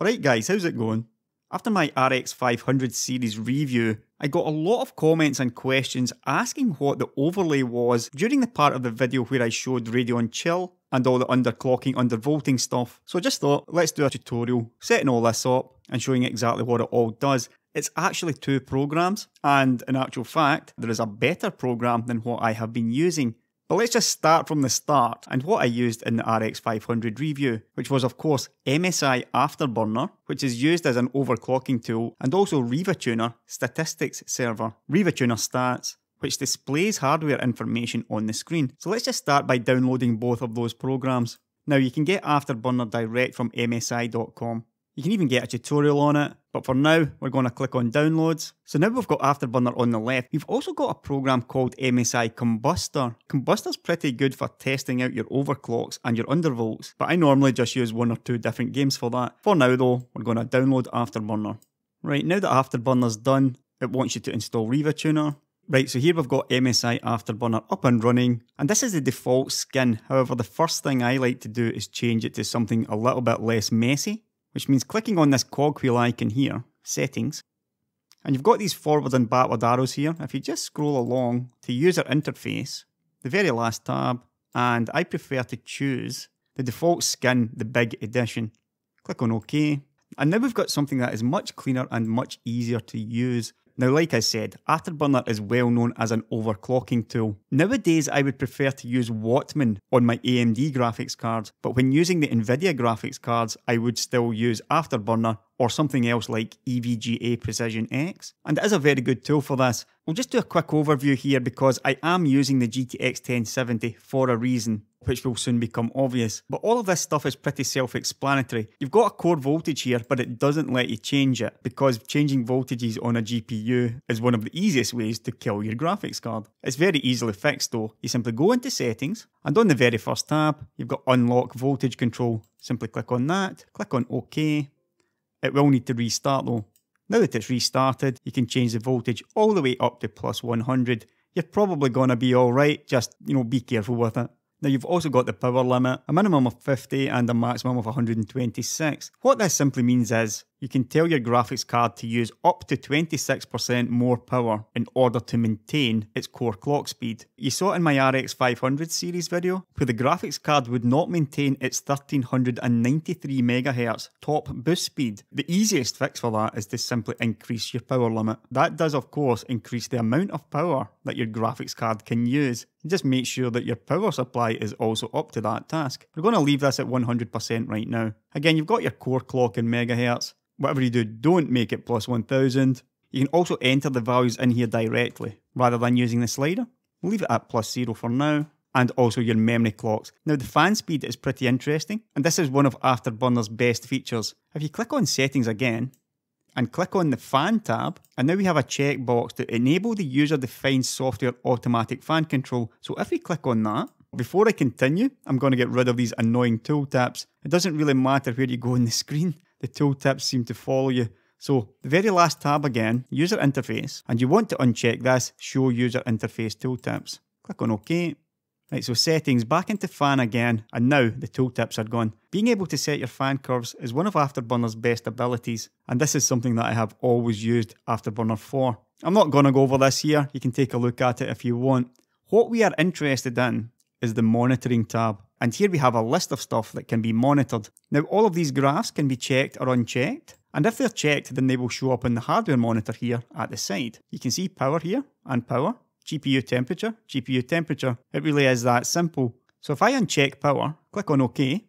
Alright guys, how's it going? After my RX 500 series review, I got a lot of comments and questions asking what the overlay was during the part of the video where I showed Radeon Chill and all the underclocking, undervolting stuff. So I just thought, let's do a tutorial, setting all this up and showing exactly what it all does. It's actually two programs, and in actual fact, there is a better program than what I have been using. But let's just start from the start and what I used in the RX 500 review, which was of course MSI Afterburner, which is used as an overclocking tool, and also RivaTuner statistics server, RivaTuner stats, which displays hardware information on the screen. So let's just start by downloading both of those programs. Now you can get Afterburner direct from msi.com. You can even get a tutorial on it, but for now we're going to click on downloads. So now we've got Afterburner on the left. We've also got a program called MSI Combustor. Combustor's pretty good for testing out your overclocks and your undervolts, but I normally just use one or two different games for that. For now though, we're going to download Afterburner. Right, now that Afterburner's done, it wants you to install RivaTuner. Right, so here we've got MSI Afterburner up and running, and this is the default skin. However, the first thing I like to do is change it to something a little bit less messy, which means clicking on this cogwheel icon here, settings, and you've got these forward and backward arrows here. If you just scroll along to user interface, the very last tab, and I prefer to choose the default skin, the big edition. Click on OK, and now we've got something that is much cleaner and much easier to use. Now, like I said, Afterburner is well known as an overclocking tool. Nowadays, I would prefer to use Wattman on my AMD graphics cards, but when using the Nvidia graphics cards, I would still use Afterburner or something else like EVGA Precision X, and it is a very good tool for this. We'll just do a quick overview here because I am using the GTX 1070 for a reason, which will soon become obvious. But all of this stuff is pretty self-explanatory. You've got a core voltage here, but it doesn't let you change it because changing voltages on a GPU is one of the easiest ways to kill your graphics card. It's very easily fixed though. You simply go into settings, and on the very first tab, you've got unlock voltage control. Simply click on that, click on OK. It will need to restart though. Now that it's restarted, you can change the voltage all the way up to plus 100. You're probably going to be alright, just, you know, be careful with it. Now you've also got the power limit, a minimum of 50 and a maximum of 126. What this simply means is, you can tell your graphics card to use up to 26% more power in order to maintain its core clock speed. You saw it in my RX 500 series video, where the graphics card would not maintain its 1393 MHz top boost speed. The easiest fix for that is to simply increase your power limit. That does of course increase the amount of power that your graphics card can use. Just make sure that your power supply is also up to that task. We're going to leave this at 100% right now. Again, you've got your core clock in megahertz. Whatever you do, don't make it plus 1000. You can also enter the values in here directly, rather than using the slider. Leave it at plus 0 for now, and also your memory clocks. Now the fan speed is pretty interesting, and this is one of Afterburner's best features. If you click on settings again, and click on the fan tab, and now we have a checkbox to enable the user-defined software automatic fan control. So if we click on that, before I continue, I'm going to get rid of these annoying tooltips. It doesn't really matter where you go on the screen, the tooltips seem to follow you. So the very last tab again, user interface, and you want to uncheck this, show user interface tooltips. Click on OK. Right, so settings, back into fan again, and now the tooltips are gone. Being able to set your fan curves is one of Afterburner's best abilities, and this is something that I have always used Afterburner for. I'm not going to go over this here, you can take a look at it if you want. What we are interested in is the monitoring tab, and here we have a list of stuff that can be monitored. Now all of these graphs can be checked or unchecked, and if they're checked then they will show up in the hardware monitor here at the side. You can see power here, and power, GPU temperature, GPU temperature. It really is that simple. So if I uncheck power, click on OK,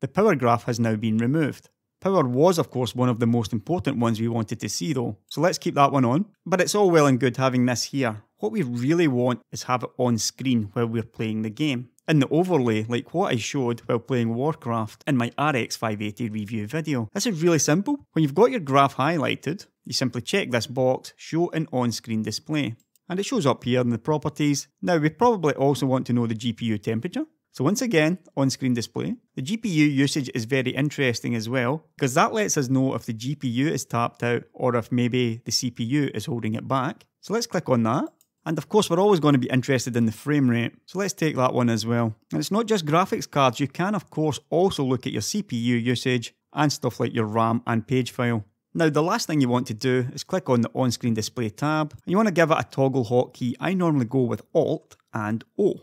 the power graph has now been removed. Power was of course one of the most important ones we wanted to see though, so let's keep that one on. But it's all well and good having this here. What we really want is have it on screen while we're playing the game. In the overlay, like what I showed while playing Warcraft in my RX 580 review video. This is really simple. When you've got your graph highlighted, you simply check this box, show an on-screen display. And it shows up here in the properties. Now we probably also want to know the GPU temperature. So once again, on-screen display. The GPU usage is very interesting as well, because that lets us know if the GPU is tapped out or if maybe the CPU is holding it back. So let's click on that. And of course we're always going to be interested in the frame rate, so let's take that one as well. And it's not just graphics cards, you can of course also look at your CPU usage and stuff like your RAM and page file. Now the last thing you want to do is click on the on-screen display tab, and you want to give it a toggle hotkey. I normally go with Alt and O.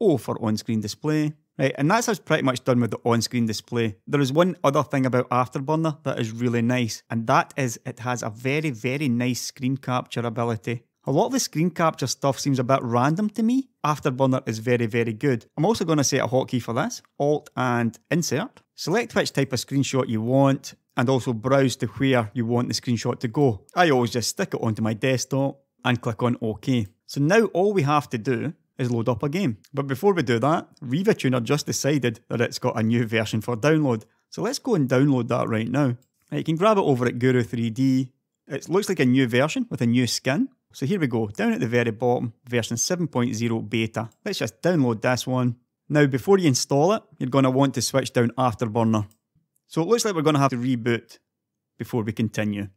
O for on-screen display. Right, and that's us pretty much done with the on-screen display. There is one other thing about Afterburner that is really nice, and that is it has a very, very nice screen capture ability. A lot of the screen capture stuff seems a bit random to me. Afterburner is very, very good. I'm also going to set a hotkey for this, Alt and Insert. Select which type of screenshot you want, and also browse to where you want the screenshot to go. I always just stick it onto my desktop and click on OK. So now all we have to do is load up a game. But before we do that, RivaTuner just decided that it's got a new version for download. So let's go and download that right now. Now you can grab it over at Guru3D. It looks like a new version with a new skin. So here we go, down at the very bottom, version 7.0 beta. Let's just download this one. Now before you install it, you're going to want to switch down Afterburner. So it looks like we're going to have to reboot before we continue.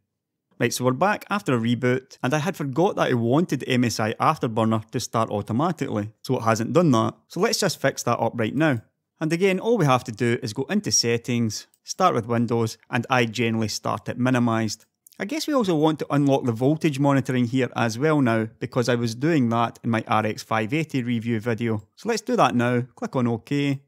Right, so we're back after a reboot, and I had forgot that I wanted MSI Afterburner to start automatically, so it hasn't done that. So let's just fix that up right now. And again, all we have to do is go into Settings, start with Windows, and I generally start it minimized. I guess we also want to unlock the voltage monitoring here as well now, because I was doing that in my RX 580 review video. So let's do that now, click on OK.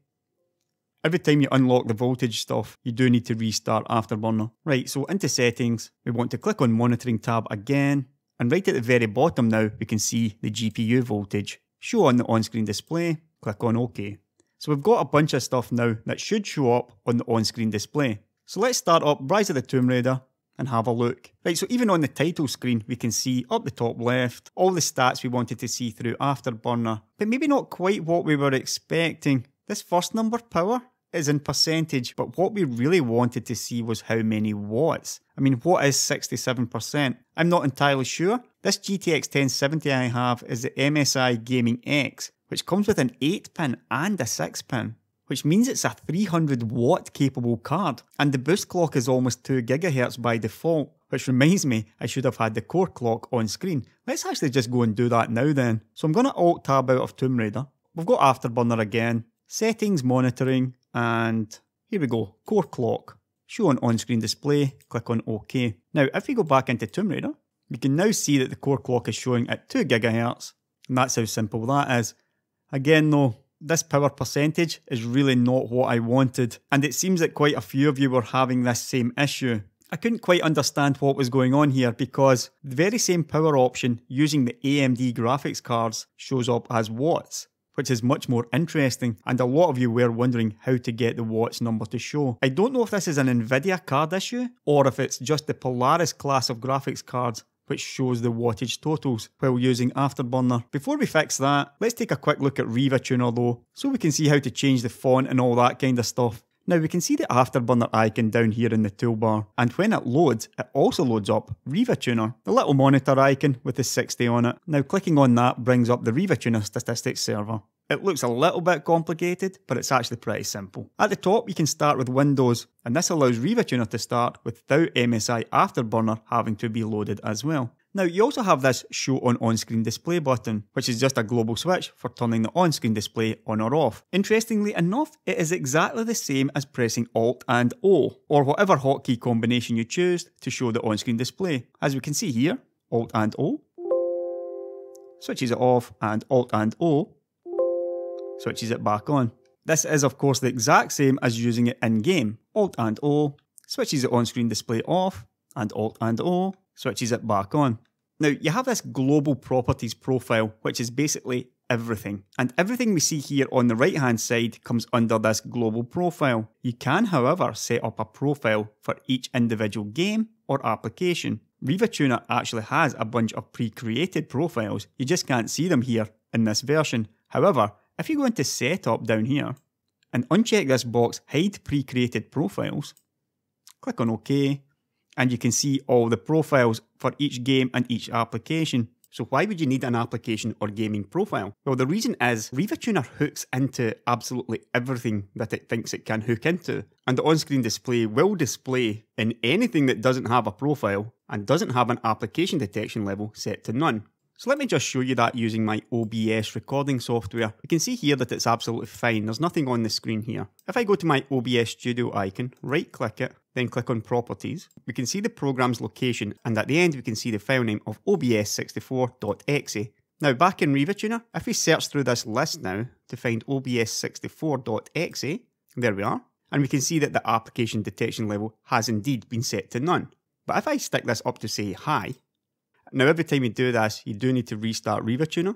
Every time you unlock the voltage stuff, you do need to restart Afterburner. Right, so into Settings, we want to click on Monitoring tab again, and right at the very bottom now, we can see the GPU voltage. Show on the on-screen display, click on OK. So we've got a bunch of stuff now that should show up on the on-screen display. So let's start up Rise of the Tomb Raider and have a look. Right, so even on the title screen, we can see up the top left, all the stats we wanted to see through Afterburner, but maybe not quite what we were expecting. This first number, power, is in percentage, but what we really wanted to see was how many watts. I mean, what is 67%? I'm not entirely sure. This GTX 1070 I have is the MSI Gaming X, which comes with an 8-pin and a 6-pin, which means it's a 300 watt capable card, and the boost clock is almost 2 GHz by default, which reminds me I should have had the core clock on screen. Let's actually just go and do that now then. So I'm going to Alt tab out of Tomb Raider. We've got Afterburner again, Settings, Monitoring, and here we go, core clock, show on screen display, click on OK. Now if we go back into Tomb Raider, we can now see that the core clock is showing at 2 GHz, and that's how simple that is. Again though, this power percentage is really not what I wanted, and it seems that quite a few of you were having this same issue. I couldn't quite understand what was going on here, because the very same power option using the AMD graphics cards shows up as watts, which is much more interesting, and a lot of you were wondering how to get the watts number to show. I don't know if this is an Nvidia card issue, or if it's just the Polaris class of graphics cards which shows the wattage totals while using Afterburner. Before we fix that, let's take a quick look at RivaTuner though, so we can see how to change the font and all that kind of stuff. Now we can see the Afterburner icon down here in the toolbar, and when it loads, it also loads up RivaTuner, the little monitor icon with the 60 on it. Now clicking on that brings up the RivaTuner statistics server. It looks a little bit complicated, but it's actually pretty simple. At the top you can start with Windows, and this allows RivaTuner to start without MSI Afterburner having to be loaded as well. Now you also have this show on on-screen display button, which is just a global switch for turning the on-screen display on or off. Interestingly enough, it is exactly the same as pressing Alt and O, or whatever hotkey combination you choose to show the on-screen display. As we can see here, Alt and O, switches it off, and Alt and O, switches it back on. This is of course the exact same as using it in-game. Alt and O, switches the on-screen display off, and Alt and O, switches it back on. Now you have this global properties profile, which is basically everything, and everything we see here on the right hand side comes under this global profile. You can however set up a profile for each individual game or application. RivaTuner actually has a bunch of pre-created profiles, you just can't see them here in this version. However, if you go into Setup down here and uncheck this box, Hide Pre-Created Profiles, click on OK, and you can see all the profiles for each game and each application. So why would you need an application or gaming profile? Well, the reason is RivaTuner hooks into absolutely everything that it thinks it can hook into, and the on-screen display will display in anything that doesn't have a profile and doesn't have an application detection level set to none. So let me just show you that using my OBS recording software. You can see here that it's absolutely fine. There's nothing on the screen here. If I go to my OBS Studio icon, right click it, then click on Properties, we can see the program's location, and at the end we can see the file name of obs64.exe. Now back in RivaTuner, if we search through this list now to find obs64.exe, there we are, and we can see that the application detection level has indeed been set to none. But if I stick this up to say hi, now every time you do this, you do need to restart RivaTuner.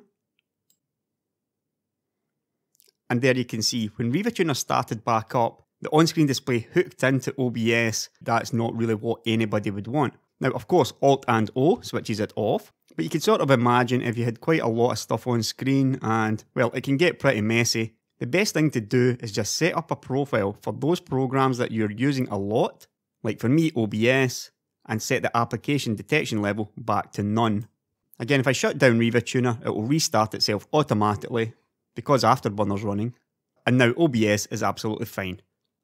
And there you can see, when RivaTuner started back up, the on-screen display hooked into OBS. That's not really what anybody would want. Now, of course, Alt and O switches it off, but you can sort of imagine if you had quite a lot of stuff on screen and, well, it can get pretty messy. The best thing to do is just set up a profile for those programs that you're using a lot, like for me, OBS, and set the application detection level back to none. Again, if I shut down RivaTuner, it will restart itself automatically because Afterburner's running, and now OBS is absolutely fine.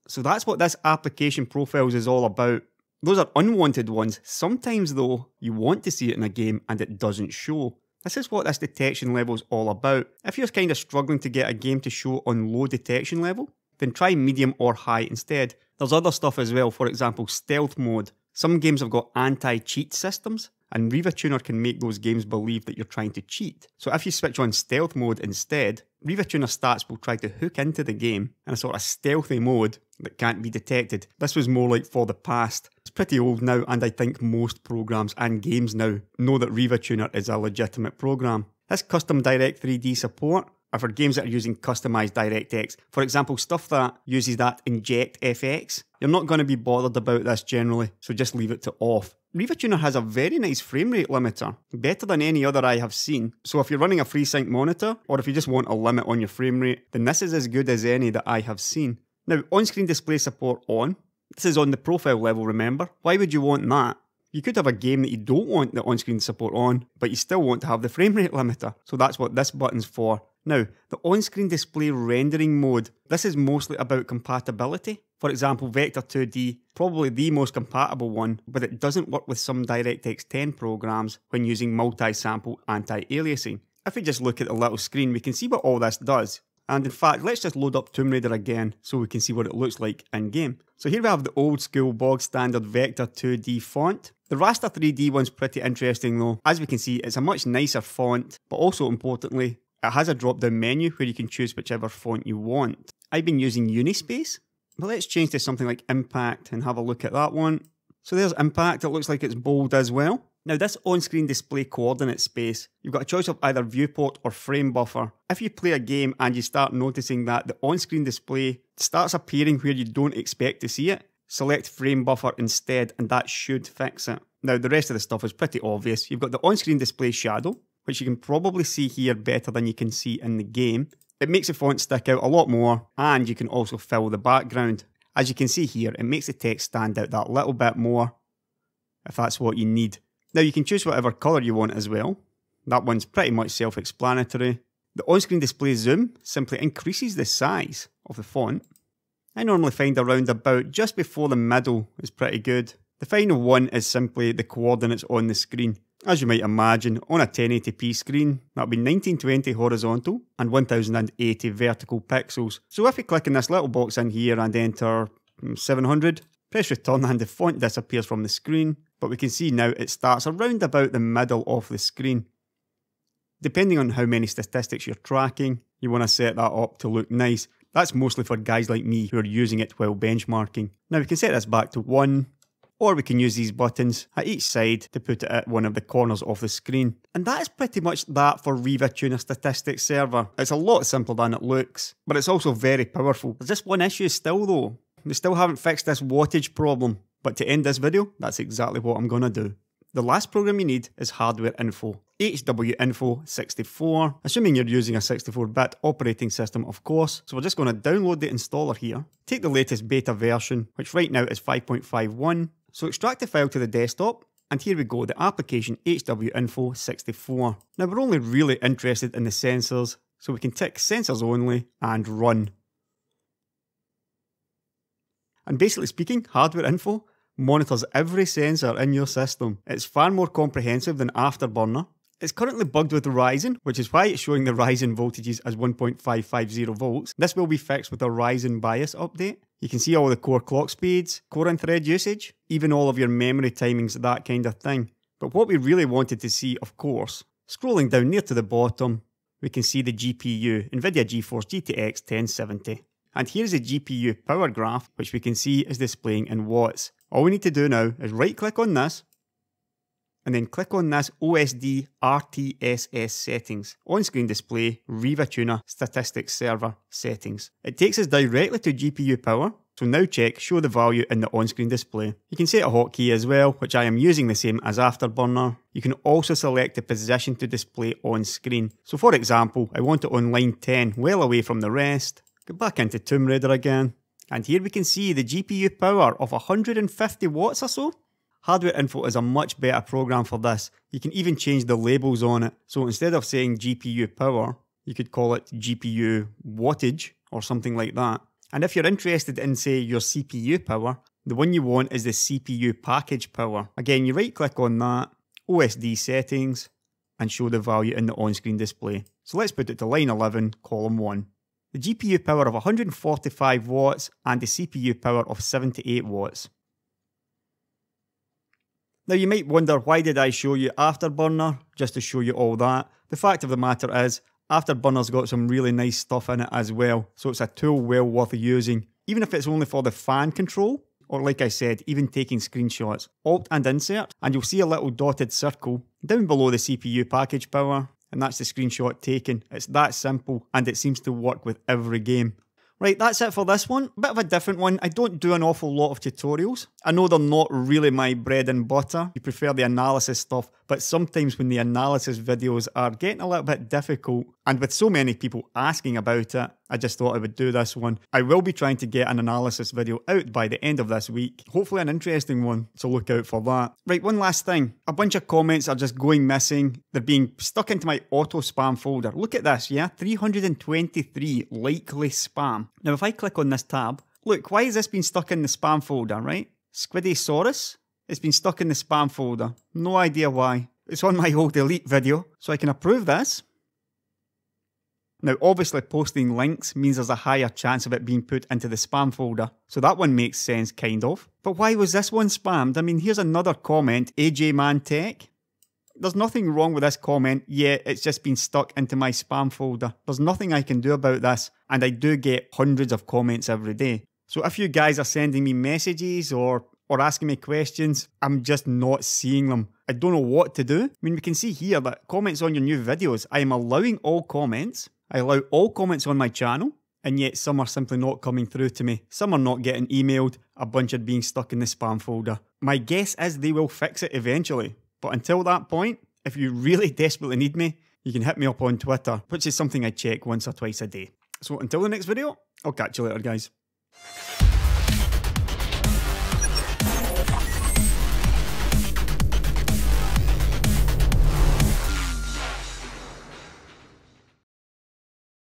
So that's what this application profiles is all about. Those are unwanted ones. Sometimes though, you want to see it in a game and it doesn't show. This is what this detection level is all about. If you're kind of struggling to get a game to show on low detection level, then try medium or high instead. There's other stuff as well, for example, stealth mode. Some games have got anti-cheat systems, and RivaTuner can make those games believe that you're trying to cheat. So if you switch on stealth mode instead, RivaTuner stats will try to hook into the game in a sort of stealthy mode that can't be detected. This was more like for the past. It's pretty old now, and I think most programs and games now know that RivaTuner is a legitimate program. This custom Direct3D support are for games that are using customized DirectX. For example, stuff that uses that inject FX. You're not going to be bothered about this generally, so just leave it to off. RivaTuner has a very nice frame rate limiter, better than any other I have seen. So if you're running a FreeSync monitor, or if you just want a limit on your frame rate, then this is as good as any that I have seen. Now, on-screen display support on. This is on the profile level, remember? Why would you want that? You could have a game that you don't want the on-screen support on, but you still want to have the frame rate limiter. So that's what this button's for. Now, the on-screen display rendering mode, this is mostly about compatibility. For example, Vector 2D, probably the most compatible one, but it doesn't work with some DirectX 10 programs when using multi-sample anti-aliasing. If we just look at the little screen, we can see what all this does. And in fact, let's just load up Tomb Raider again so we can see what it looks like in-game. So here we have the old school bog standard Vector 2D font. The Raster 3D one's pretty interesting though. As we can see, it's a much nicer font, but also importantly, it has a drop-down menu where you can choose whichever font you want. I've been using Unispace, but let's change to something like Impact and have a look at that one. So there's Impact, it looks like it's bold as well. Now this on-screen display coordinate space, you've got a choice of either viewport or frame buffer. If you play a game and you start noticing that the on-screen display starts appearing where you don't expect to see it, select frame buffer instead and that should fix it. Now the rest of the stuff is pretty obvious. You've got the on-screen display shadow, which you can probably see here better than you can see in the game. It makes the font stick out a lot more, and you can also fill the background. As you can see here, it makes the text stand out that little bit more, if that's what you need. Now you can choose whatever colour you want as well. That one's pretty much self-explanatory. The on-screen display zoom simply increases the size of the font. I normally find around about just before the middle is pretty good. The final one is simply the coordinates on the screen. As you might imagine, on a 1080p screen, that would be 1920 horizontal and 1080 vertical pixels. So if we click in this little box in here and enter 700, press return and the font disappears from the screen, but we can see now it starts around about the middle of the screen. Depending on how many statistics you're tracking, you want to set that up to look nice. That's mostly for guys like me who are using it while benchmarking. Now we can set this back to 1. Or we can use these buttons at each side to put it at one of the corners of the screen. And that is pretty much that for RivaTuner Statistics Server. It's a lot simpler than it looks, but it's also very powerful. There's just one issue still though. They still haven't fixed this wattage problem. But to end this video, that's exactly what I'm gonna do. The last program you need is HWiNFO, HWiNFO64, assuming you're using a 64-bit operating system of course. So we're just going to download the installer here, take the latest beta version, which right now is 5.51, so extract the file to the desktop, and here we go, the application HWiNFO64. Now we're only really interested in the sensors, so we can tick sensors only and run. And basically speaking, HWiNFO monitors every sensor in your system. It's far more comprehensive than Afterburner. It's currently bugged with Ryzen, which is why it's showing the Ryzen voltages as 1.550 volts. This will be fixed with a Ryzen BIOS update. You can see all the core clock speeds, core and thread usage, even all of your memory timings, that kind of thing. But what we really wanted to see, of course, scrolling down near to the bottom, we can see the GPU, NVIDIA GeForce GTX 1070. And here's the GPU power graph, which we can see is displaying in watts. All we need to do now is right click on this, and then click on this OSD RTSS settings, on-screen display, RivaTuner, statistics server, settings. It takes us directly to GPU power, so now check show the value in the on-screen display. You can set a hotkey as well, which I am using the same as Afterburner. You can also select the position to display on screen. So for example, I want it on line 10, well away from the rest. Go back into Tomb Raider again. And here we can see the GPU power of 150 watts or so. HWiNFO is a much better program for this. You can even change the labels on it. So instead of saying GPU power, you could call it GPU wattage or something like that. And if you're interested in, say, your CPU power, the one you want is the CPU package power. Again, you right click on that, OSD settings, and show the value in the on-screen display. So let's put it to line 11, column 1. The GPU power of 145 watts and the CPU power of 78 watts. Now you might wonder, why did I show you Afterburner just to show you all that? The fact of the matter is, Afterburner's got some really nice stuff in it as well, so it's a tool well worth using, even if it's only for the fan control, or like I said, even taking screenshots. Alt and insert, and you'll see a little dotted circle down below the CPU package power, and that's the screenshot taken. It's that simple, and it seems to work with every game. Right, that's it for this one. Bit of a different one. I don't do an awful lot of tutorials. I know they're not really my bread and butter. You prefer the analysis stuff, but sometimes when the analysis videos are getting a little bit difficult, and with so many people asking about it, I just thought I would do this one. I will be trying to get an analysis video out by the end of this week. Hopefully an interesting one, so look out for that. Right, one last thing. A bunch of comments are just going missing. They're being stuck into my auto spam folder. Look at this, yeah? 323 likely spam. Now, if I click on this tab, look, why has this been stuck in the spam folder, right? Squiddysaurus? It's been stuck in the spam folder. No idea why. It's on my old delete video, so I can approve this. Now, obviously, posting links means there's a higher chance of it being put into the spam folder, so that one makes sense, kind of. But why was this one spammed? I mean, here's another comment, AJManTech. There's nothing wrong with this comment, yeah, it's just been stuck into my spam folder. There's nothing I can do about this, and I do get hundreds of comments every day. So if you guys are sending me messages or asking me questions, I'm just not seeing them. I don't know what to do. I mean, we can see here that comments on your new videos, I am allowing all comments. I allow all comments on my channel, and yet some are simply not coming through to me. Some are not getting emailed, a bunch are being stuck in the spam folder. My guess is they will fix it eventually. But until that point, if you really desperately need me, you can hit me up on Twitter, which is something I check once or twice a day. So until the next video, I'll catch you later, guys.